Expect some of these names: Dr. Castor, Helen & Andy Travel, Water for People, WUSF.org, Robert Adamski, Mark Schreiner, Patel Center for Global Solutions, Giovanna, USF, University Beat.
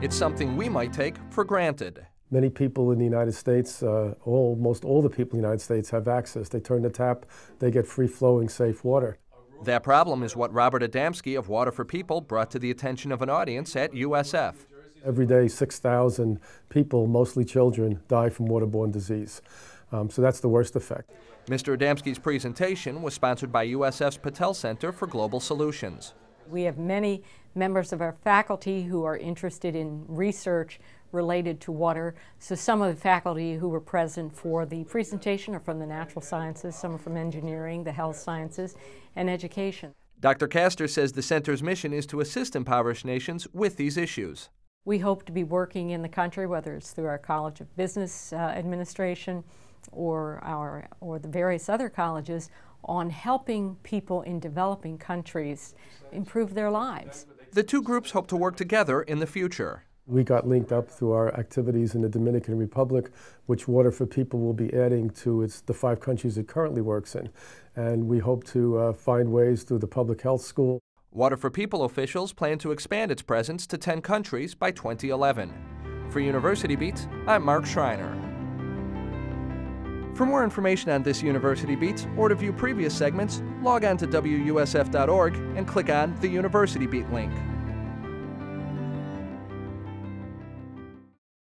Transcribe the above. It's something we might take for granted. Many people in the United States, almost all the people in the United States, have access. They turn the tap, they get free-flowing, safe water. That problem is what Robert Adamski of Water for People brought to the attention of an audience at USF. Every day, 6,000 people, mostly children, die from waterborne disease. So that's the worst effect. Mr. Adamski's presentation was sponsored by USF's Patel Center for Global Solutions. We have many members of our faculty who are interested in research related to water. So some of the faculty who were present for the presentation are from the natural sciences, some are from engineering, the health sciences, and education. Dr. Castor says the center's mission is to assist impoverished nations with these issues. We hope to be working in the country, whether it's through our College of Business Administration or the various other colleges, on helping people in developing countries improve their lives. The two groups hope to work together in the future. We got linked up through our activities in the Dominican Republic, which Water for People will be adding to the 5 countries it currently works in. And we hope to find ways through the public health school. Water for People officials plan to expand its presence to 10 countries by 2011. For University Beats, I'm Mark Schreiner. For more information on this University Beats, or to view previous segments, log on to WUSF.org and click on the University Beat link.